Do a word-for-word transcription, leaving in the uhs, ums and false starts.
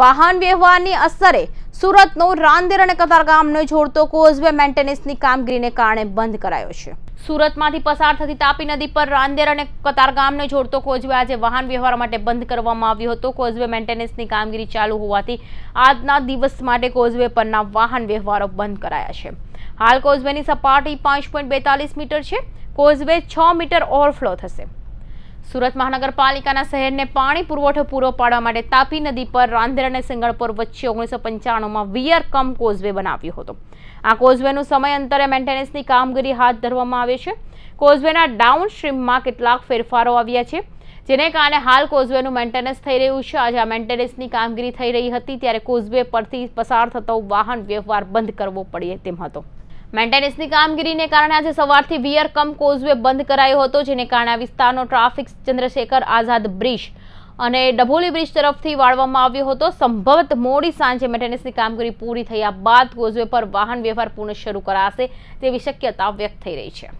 વાહન વ્યવહારની અસરે સુરતનો રાંદેર અને કતારગામને જોડતો કોઝવે મેન્ટેનન્સની કામગીરીને કારણે બંધ કરાયો છે। સુરતમાંથી પસાર થતી તાપી નદી પર રાંદેર અને કતારગામને જોડતો કોઝવે આજે વાહન વ્યવહાર માટે બંધ કરવામાં આવ્યો હતો। કોઝવે મેન્ટેનન્સની કામગીરી ચાલુ હોવાથી આજના દિવસ માટે કોઝવે પરના વાહન વ્યવહારો બંધ કરાયા છે। હાલ કોઝવેની સપાટી પાંચ પોઈન્ટ બેતાલીસ મીટર છે। કોઝવે છ મીટર ઓવરફ્લો થશે। सूरत महानगरपालिका शहर ने पानी पुरवठो पूरो पाड़वा माटे तापी नदी पर रांदेर अने सिंगणपुर वच्चे ओगनीस सौ पंचाणु में वीयर कम कोजवे बनाव्यो हतो। आ कोजवेनुं समय अंतरे मेन्टेनन्सनी कामगीरी हाथ धरवामां आवे छे। कोजवेना डाउनस्ट्रीममां केटलाक फेरफारो आव्या छे, जेने कारणे हाल कोजवेनुं मेन्टेनन्स थई रह्युं छे। आज आ मेन्टेनन्सनी कामगीरी थई रही हती त्यारे कोजवे परथी पसार थतो वाहन व्यवहार बंध करवो पड्यो तेम हतो। मेन्टेनन्सनी कामगीरीने कारणे आज सवारथी वीयर कम कोजवे बंध करायो हतो, जेने कारणे आ विस्तारनो ट्राफिक चंद्रशेखर आजाद ब्रिज अने डभोली ब्रिज तरफथी वाळवामां आव्यो हतो। संभवत मोडी सांजे मेन्टेनन्सनी कामगीरी पूरी थया बाद कोजवे पर वाहन व्यवहार पुनः शरू कराशे तेवी शक्यता व्यक्त थई रही छे।